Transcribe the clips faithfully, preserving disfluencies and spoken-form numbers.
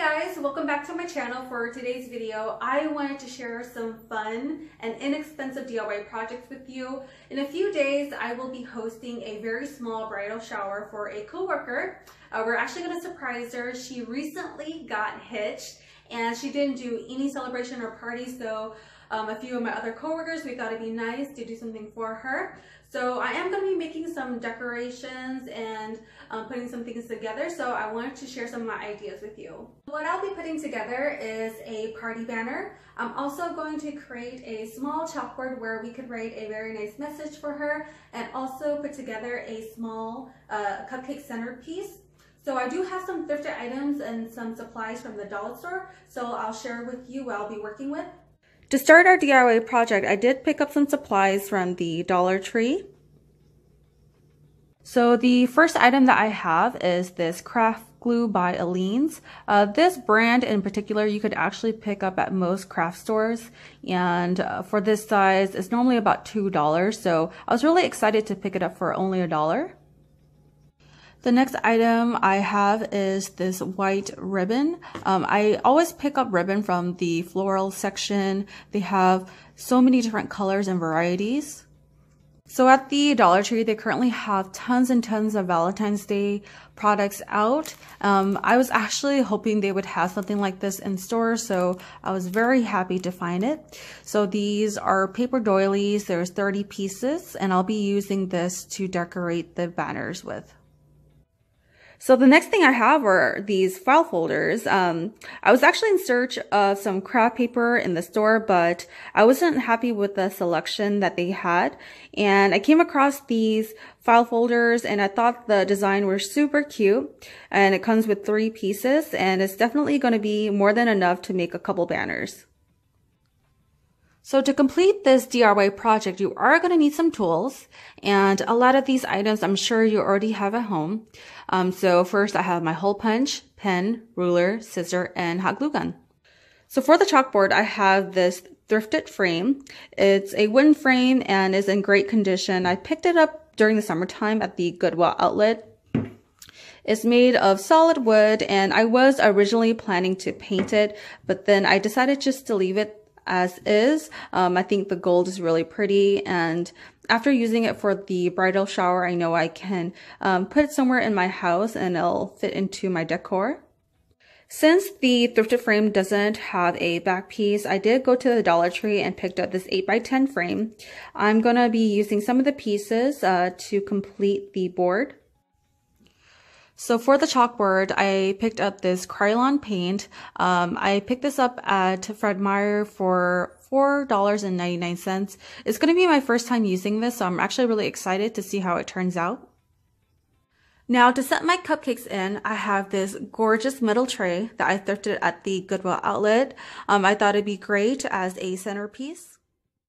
guys, welcome back to my channel. For today's video, I wanted to share some fun and inexpensive D I Y projects with you. In a few days, I will be hosting a very small bridal shower for a coworker. Uh, we're actually going to surprise her. She recently got hitched and she didn't do any celebration or party, so um, a few of my other coworkers, we thought it'd be nice to do something for her. So I am going to be making some decorations and um, putting some things together, so I wanted to share some of my ideas with you. What I'll be putting together is a party banner. I'm also going to create a small chalkboard where we could write a very nice message for her, and also put together a small uh, cupcake centerpiece. So I do have some thrifted items and some supplies from the dollar store, so I'll share with you what I'll be working with. To start our D I Y project, I did pick up some supplies from the Dollar Tree. So the first item that I have is this craft glue by Aleene's. Uh, this brand in particular you could actually pick up at most craft stores, and uh, for this size it's normally about two dollars, so I was really excited to pick it up for only a dollar. The next item I have is this white ribbon. Um, I always pick up ribbon from the floral section. They have so many different colors and varieties. So at the Dollar Tree, they currently have tons and tons of Valentine's Day products out. Um, I was actually hoping they would have something like this in store, so I was very happy to find it. So these are paper doilies. There's thirty pieces, and I'll be using this to decorate the banners with. So the next thing I have are these file folders. Um, I was actually in search of some craft paper in the store, but I wasn't happy with the selection that they had. And I came across these file folders, and I thought the design were super cute. And it comes with three pieces, and it's definitely going to be more than enough to make a couple banners. So to complete this D I Y project, you are going to need some tools, and a lot of these items I'm sure you already have at home. Um, so first I have my hole punch, pen, ruler, scissor, and hot glue gun. So for the chalkboard, I have this thrifted frame. It's a wooden frame and is in great condition. I picked it up during the summertime at the Goodwill outlet. It's made of solid wood, and I was originally planning to paint it, but then I decided just to leave it as is. Um, I think the gold is really pretty, and after using it for the bridal shower, I know I can um, put it somewhere in my house and it'll fit into my decor. Since the thrifted frame doesn't have a back piece, I did go to the Dollar Tree and picked up this eight by ten frame. I'm going to be using some of the pieces uh, to complete the board. So for the chalkboard, I picked up this Krylon paint. Um, I picked this up at Fred Meyer for four dollars and ninety-nine cents. It's going to be my first time using this, so I'm actually really excited to see how it turns out. Now to set my cupcakes in, I have this gorgeous metal tray that I thrifted at the Goodwill outlet. Um, I thought it'd be great as a centerpiece.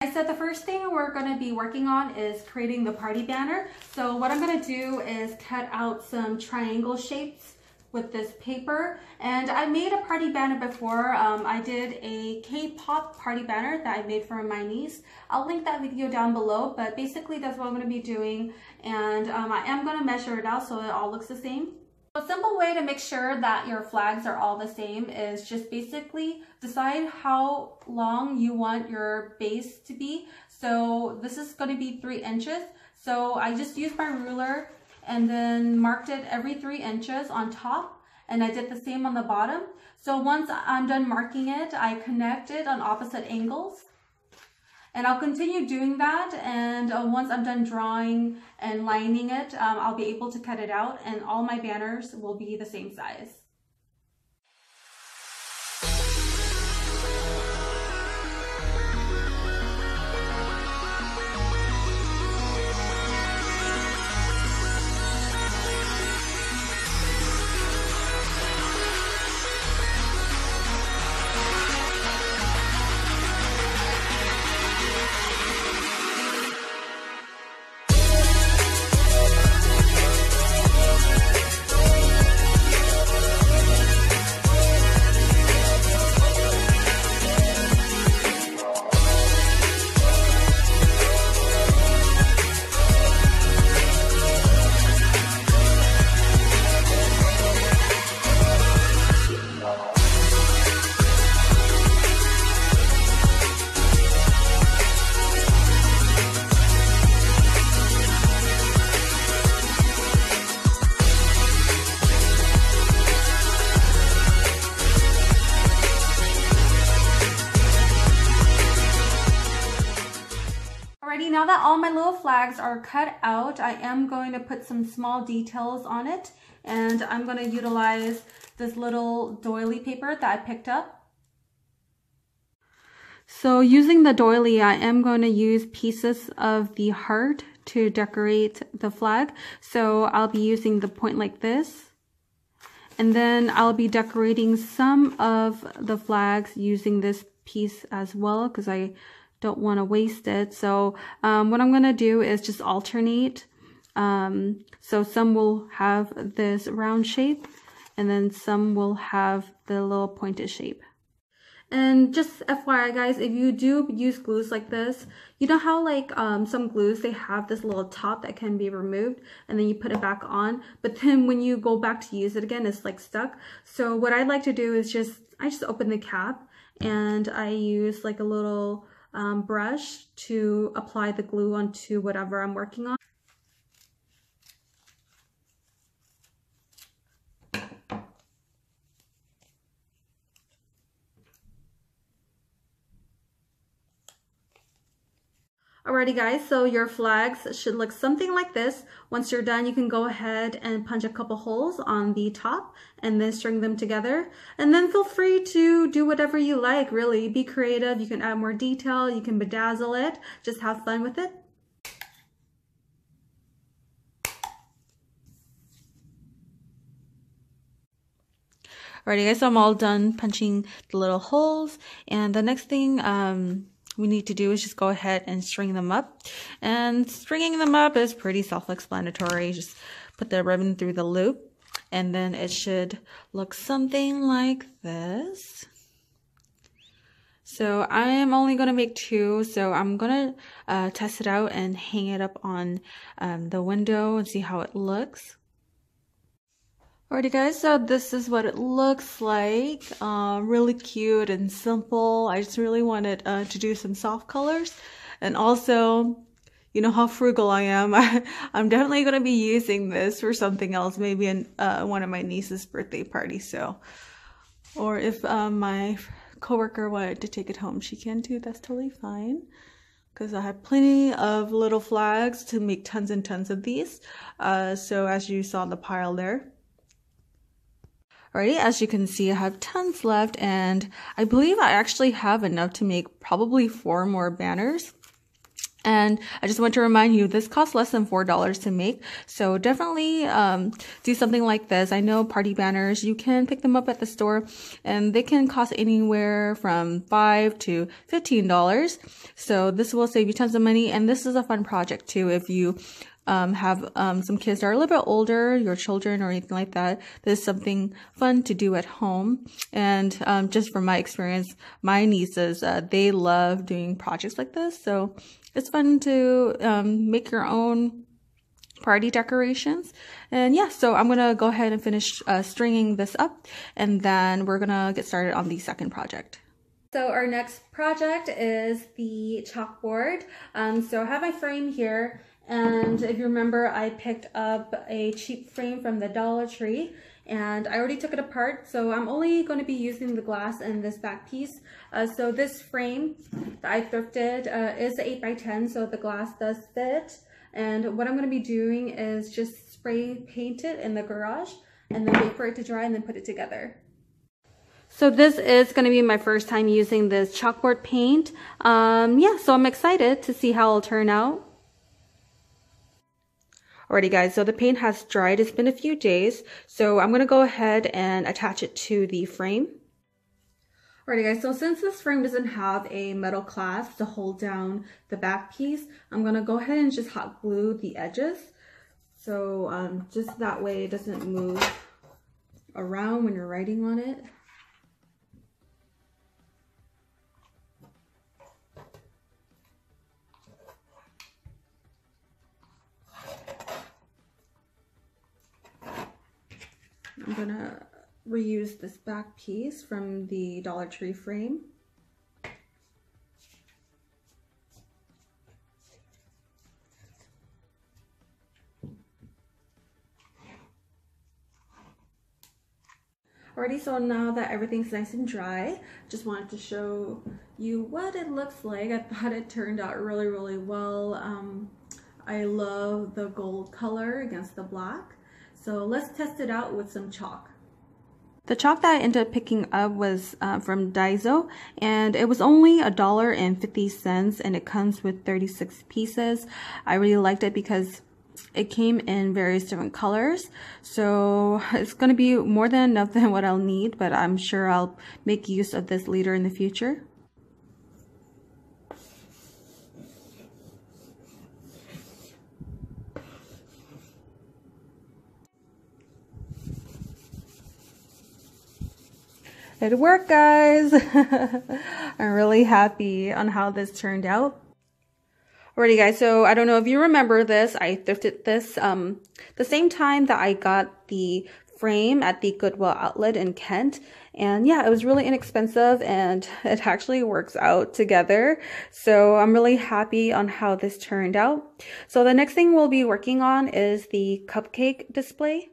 I said the first thing we're going to be working on is creating the party banner. So what I'm going to do is cut out some triangle shapes with this paper. And I made a party banner before. Um, I did a K-pop party banner that I made for my niece. I'll link that video down below, but basically that's what I'm going to be doing. And um, I am going to measure it out so it all looks the same. A simple way to make sure that your flags are all the same is just basically decide how long you want your base to be. So this is going to be three inches. So I just used my ruler and then marked it every three inches on top, and I did the same on the bottom. So once I'm done marking it, I connect it on opposite angles. And I'll continue doing that, and uh, once I'm done drawing and lining it, um, I'll be able to cut it out, and all my banners will be the same size. that all my little flags are cut out, I am going to put some small details on it, and I'm going to utilize this little doily paper that I picked up. So using the doily, I am going to use pieces of the heart to decorate the flag. So I'll be using the point like this, and then I'll be decorating some of the flags using this piece as well, because I don't want to waste it. So um, what I'm going to do is just alternate. Um, so some will have this round shape, and then some will have the little pointed shape. And just F Y I guys, if you do use glues like this, you know how like um, some glues, they have this little top that can be removed and then you put it back on, but then when you go back to use it again, it's like stuck. So what I like to do is just, I just open the cap and I use like a little um, brush to apply the glue onto whatever I'm working on. Alrighty guys, so your flags should look something like this. Once you're done, you can go ahead and punch a couple holes on the top and then string them together. And then feel free to do whatever you like, really. Be creative. You can add more detail. You can bedazzle it. Just have fun with it. Alrighty guys, so I'm all done punching the little holes. And the next thing, um... we need to do is just go ahead and string them up, and stringing them up is pretty self-explanatory. Just put the ribbon through the loop, and then it should look something like this. So I am only going to make two, so I'm going to uh, test it out and hang it up on um, the window and see how it looks. Alrighty guys, so this is what it looks like. Uh, really cute and simple. I just really wanted uh, to do some soft colors. And also, you know how frugal I am. I, I'm definitely going to be using this for something else. Maybe in uh, one of my niece's birthday parties. So, or if uh, my coworker wanted to take it home, she can too. That's totally fine. Because I have plenty of little flags to make tons and tons of these. Uh, so as you saw the pile there. Alrighty, as you can see, I have tons left, and I believe I actually have enough to make probably four more banners. And I just want to remind you, this costs less than four dollars to make, so definitely um, do something like this. I know party banners, you can pick them up at the store, and they can cost anywhere from five to fifteen dollars. So this will save you tons of money, and this is a fun project too if you Um, have um, some kids that are a little bit older, your children or anything like that. This is something fun to do at home. And um, just from my experience, my nieces, uh, they love doing projects like this. So it's fun to um, make your own party decorations. And yeah, so I'm going to go ahead and finish uh, stringing this up. And then we're going to get started on the second project. So our next project is the chalkboard. Um, so I have my frame here. And if you remember, I picked up a cheap frame from the Dollar Tree, and I already took it apart, so I'm only going to be using the glass and this back piece. Uh, so this frame that I thrifted uh, is eight by ten, so the glass does fit. And what I'm going to be doing is just spray paint it in the garage and then wait for it to dry and then put it together. So this is going to be my first time using this chalkboard paint. Um, yeah, so I'm excited to see how it'll turn out. Alrighty guys, so the paint has dried. It's been a few days, so I'm going to go ahead and attach it to the frame. Alrighty guys, so since this frame doesn't have a metal clasp to hold down the back piece, I'm going to go ahead and just hot glue the edges. So um, just that way it doesn't move around when you're writing on it. I'm gonna reuse this back piece from the Dollar Tree frame. Alrighty, so now that everything's nice and dry, just wanted to show you what it looks like. I thought it turned out really, really well. Um, I love the gold color against the black. So let's test it out with some chalk. The chalk that I ended up picking up was uh, from Daiso, and it was only a dollar and fifty cents, and it comes with thirty-six pieces. I really liked it because it came in various different colors, so it's going to be more than enough than what I'll need, but I'm sure I'll make use of this later in the future. It worked, guys. I'm really happy on how this turned out. Alrighty, guys, so I don't know if you remember this. I thrifted this um the same time that I got the frame at the Goodwill outlet in Kent, and yeah, it was really inexpensive and it actually works out together, so I'm really happy on how this turned out. So the next thing we'll be working on is the cupcake display.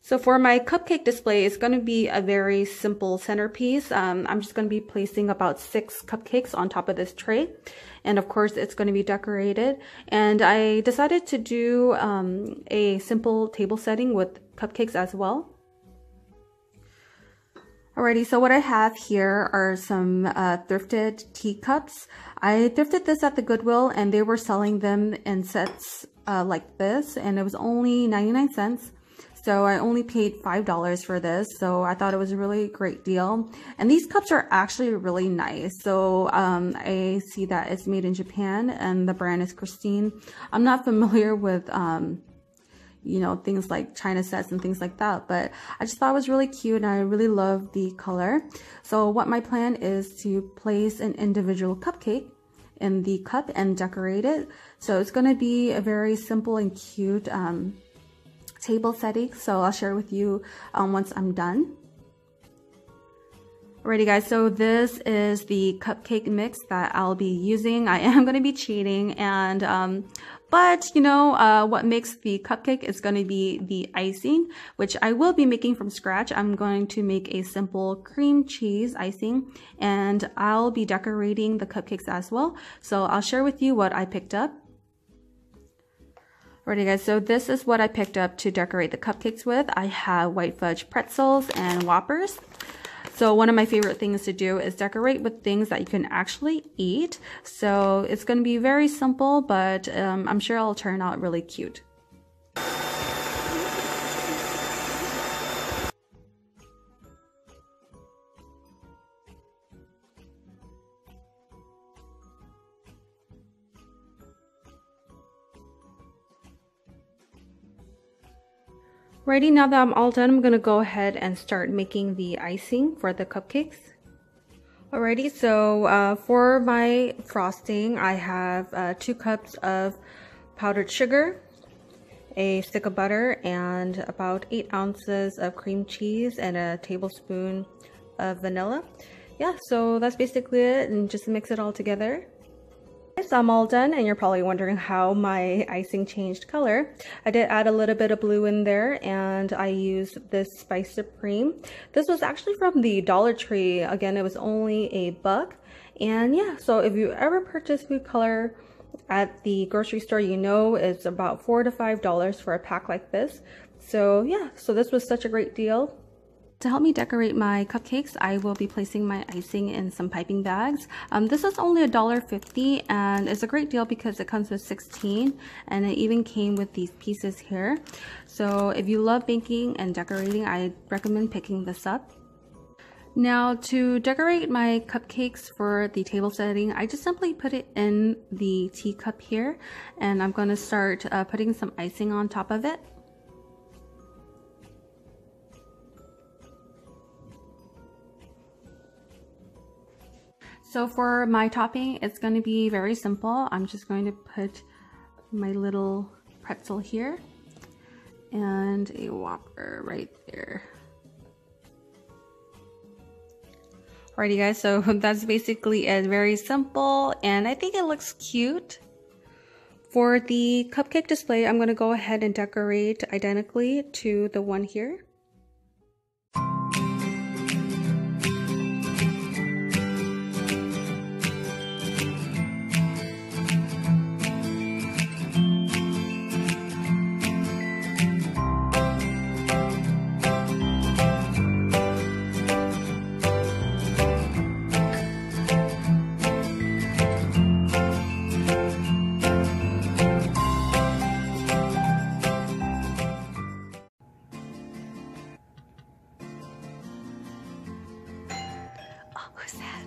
So for my cupcake display, it's going to be a very simple centerpiece. Um, I'm just going to be placing about six cupcakes on top of this tray. And of course, it's going to be decorated. And I decided to do um, a simple table setting with cupcakes as well. Alrighty, so what I have here are some uh, thrifted teacups. I thrifted this at the Goodwill and they were selling them in sets uh, like this. And it was only ninety-nine cents. So I only paid five dollars for this, so I thought it was a really great deal. And these cups are actually really nice. So um, I see that it's made in Japan and the brand is Christine. I'm not familiar with, um, you know, things like China sets and things like that, but I just thought it was really cute and I really love the color. So what my plan is to place an individual cupcake in the cup and decorate it. So it's going to be a very simple and cute um table setting, so I'll share with you um, once I'm done. Alrighty, guys, so this is the cupcake mix that I'll be using. I am going to be cheating, and um, but you know uh, what makes the cupcake is going to be the icing, which I will be making from scratch. I'm going to make a simple cream cheese icing, and I'll be decorating the cupcakes as well, so I'll share with you what I picked up. Alrighty, guys, so this is what I picked up to decorate the cupcakes with. I have white fudge pretzels and Whoppers. So one of my favorite things to do is decorate with things that you can actually eat. So it's going to be very simple, but um, I'm sure it'll turn out really cute. Alrighty, now that I'm all done, I'm going to go ahead and start making the icing for the cupcakes. Alrighty, so uh, for my frosting, I have uh, two cups of powdered sugar, a stick of butter, and about eight ounces of cream cheese and a tablespoon of vanilla. Yeah, so that's basically it, and just mix it all together. So I'm all done, and you're probably wondering how my icing changed color. I did add a little bit of blue in there, and I used this Spice Supreme. This was actually from the Dollar Tree. Again, it was only a buck. And yeah, so if you ever purchase food color at the grocery store, you know it's about four to five dollars for a pack like this. So yeah, so this was such a great deal. To help me decorate my cupcakes, I will be placing my icing in some piping bags. Um, this is only a dollar fifty, and it's a great deal because it comes with sixteen, and it even came with these pieces here. So if you love baking and decorating, I recommend picking this up. Now, to decorate my cupcakes for the table setting, I just simply put it in the teacup here, and I'm going to start uh, putting some icing on top of it. So for my topping, it's going to be very simple. I'm just going to put my little pretzel here and a Whopper right there. Alrighty, guys, so that's basically it. Very simple, and I think it looks cute. For the cupcake display, I'm going to go ahead and decorate identically to the one here. was that?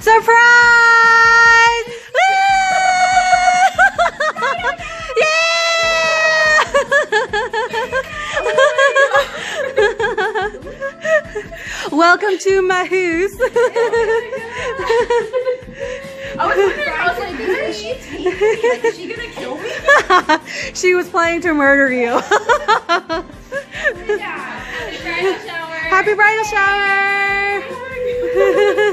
Surprise! Yeah! Welcome to my house. I was wondering, I was like, is she taking me? Like, is she gonna kill me? She was planning to murder you. Good job. Happy bridal shower. Happy bridal shower.